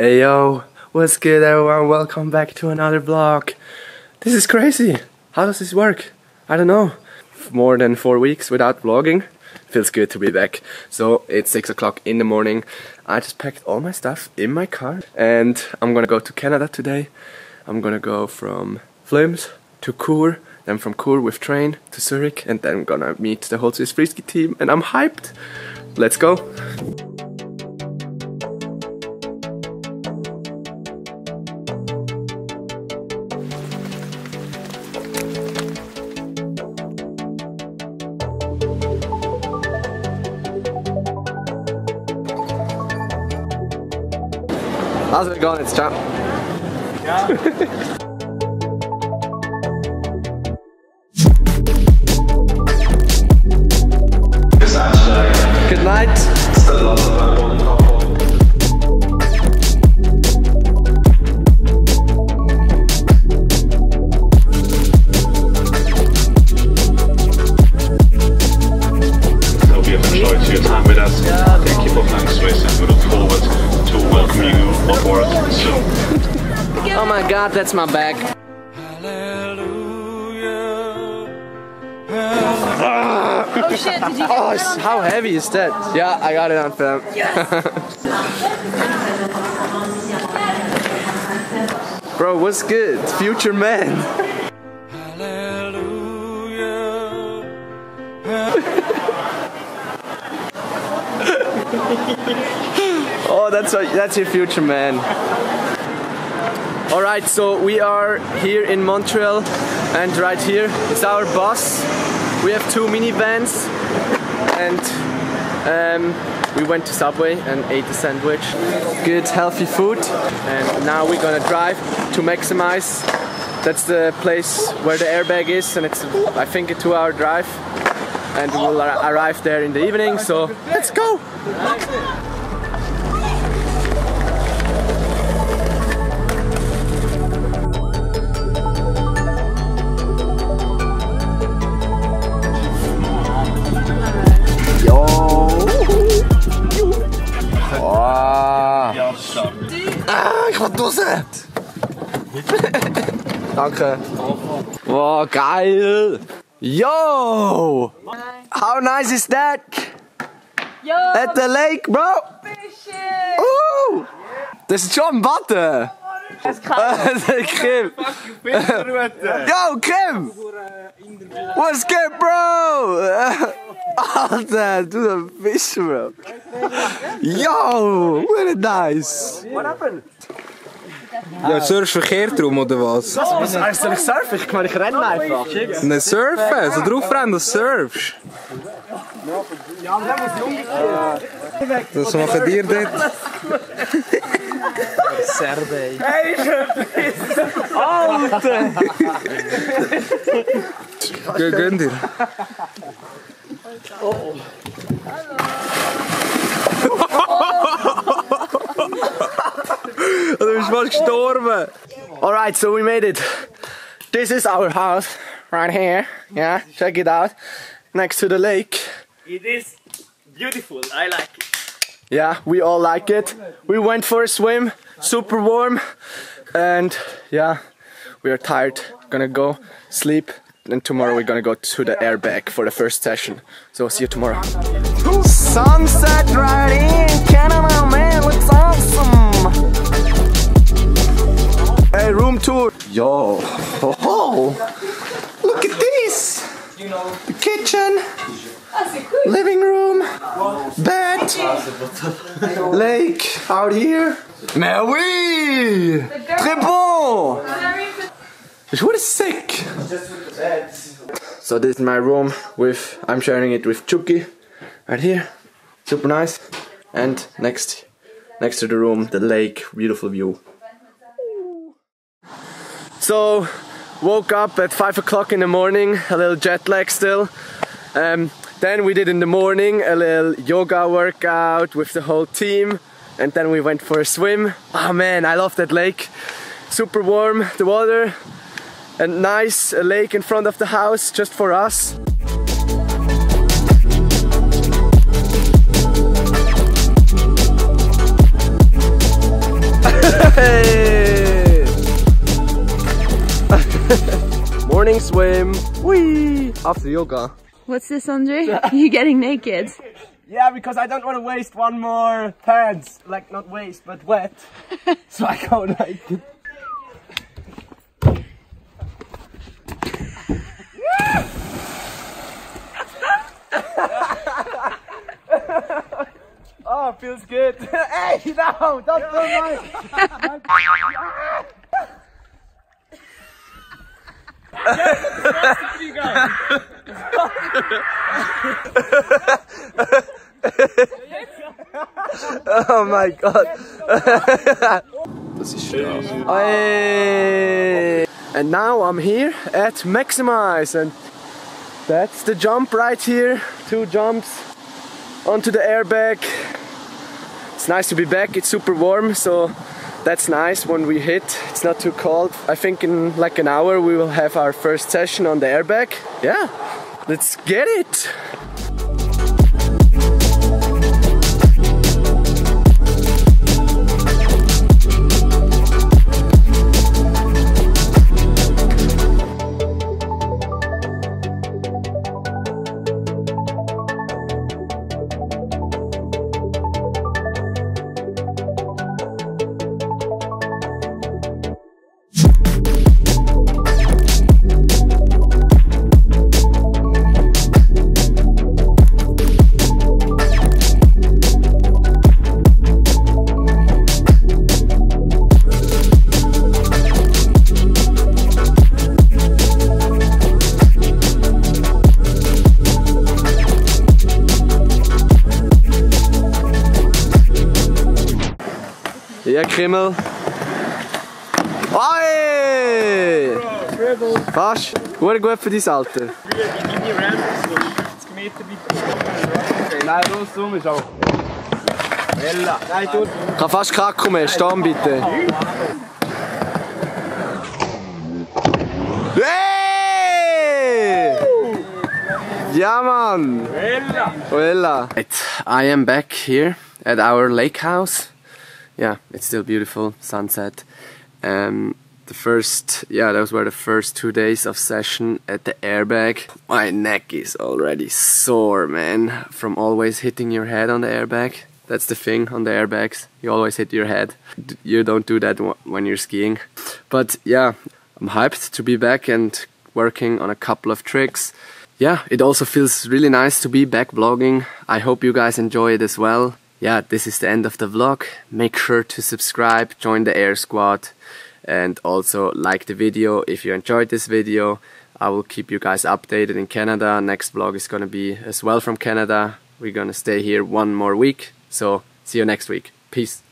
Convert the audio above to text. Hey yo, what's good everyone? Welcome back to another vlog. This is crazy. How does this work? I don't know. More than 4 weeks without vlogging. Feels good to be back. So it's 6 o'clock in the morning. I just packed all my stuff in my car and I'm gonna go to Canada today. I'm gonna go from Flims to Chur, then from Chur with train to Zurich, and then I'm gonna meet the whole Swiss Freeski team and I'm hyped. Let's go. How's it going? It's John. Yeah. Good night. Oh my God, that's my bag. Oh shit, did you get it on how film? Heavy is that? Yeah, I got it on film. Yes. Bro, what's good? Future man. Oh, that's your future man. Alright, so we are here in Montreal, and right here is our bus. We have two minivans, and we went to Subway and ate a sandwich. Good healthy food, and now we're gonna drive to Maximise. That's the place where the airbag is, and it's, I think, a 2-hour drive. And we'll arrive there in the evening, so let's go! Danke. Wow, geil. Yo! How nice is that? Yo. At the lake, bro. Ooh. This is John Butter. Das ist krass. Kim. Yo, Kim. What's good, bro? Alter, du the fish, bro. Yo, really nice. What happened? Ja, surfst verkehrt rum, oder was? Was heißt denn, ich surfe? Ich meine, ich renne einfach. Nein, surfen, so drauf rennen, dass du surfst. Was machen die dort? Serbe. Hey, Schöpfis! Alter! Gönn dir. Oh. Alright, so we made it. This is our house right here. Yeah, check it out. Next to the lake. It is beautiful. I like it. Yeah, we all like it. We went for a swim, super warm. And yeah, we are tired. Gonna go sleep. And tomorrow we're gonna go to the airbag for the first session. So see you tomorrow. Sunset right in Canada, man. Looks awesome. Hey, room tour! Yo! Oh, oh. Look at this! The kitchen, living room, bed, lake out here. Mais oui! Très bon! It's really sick! So this is my room with, I'm sharing it with Chucky right here. Super nice. And next to the room, the lake, beautiful view. So, woke up at 5 o'clock in the morning, a little jet lag still. Then we did in the morning a little yoga workout with the whole team. And then we went for a swim. Oh man, I love that lake. Super warm, the water. And nice lake in front of the house, just for us. Hey! Morning swim. Whee! After yoga. What's this, Andre? You getting naked? Yeah, because I don't want to waste one more pants. Like, not waste, but wet. So I go naked. Oh, feels good. Hey, no, don't do mine. Oh my God. Das ist scharf. Hey. And now I'm here at Maximise, and that's the jump right here. 2 jumps onto the airbag. It's nice to be back, it's super warm, so that's nice when we hit. It's not too cold. I think in like an hour we will have our first session on the airbag. Yeah, let's get it! Yeah, Krimmel. Oi! Fast. Sehr gut für dein Alter. Früher die Mini-Ramps, so 50 Meter weit. Nein, so rum ist auch. Bella. Nein, du. Ich kann fast Kakao mehr. Stehen bitte. Hey! Ja, Mann. Bella. Bella. I am back here at our lake house. Yeah, it's still beautiful, sunset. Those were the first 2 days of session at the airbag. My neck is already sore, man, from always hitting your head on the airbag. That's the thing on the airbags, you always hit your head. You don't do that when you're skiing. But yeah, I'm hyped to be back and working on a couple of tricks. Yeah, it also feels really nice to be back vlogging. I hope you guys enjoy it as well. Yeah, this is the end of the vlog. Make sure to subscribe, join the Air Squad, and also like the video if you enjoyed this video. I will keep you guys updated in Canada. Next vlog is gonna be as well from Canada. We're gonna stay here 1 more week. So see you next week. Peace.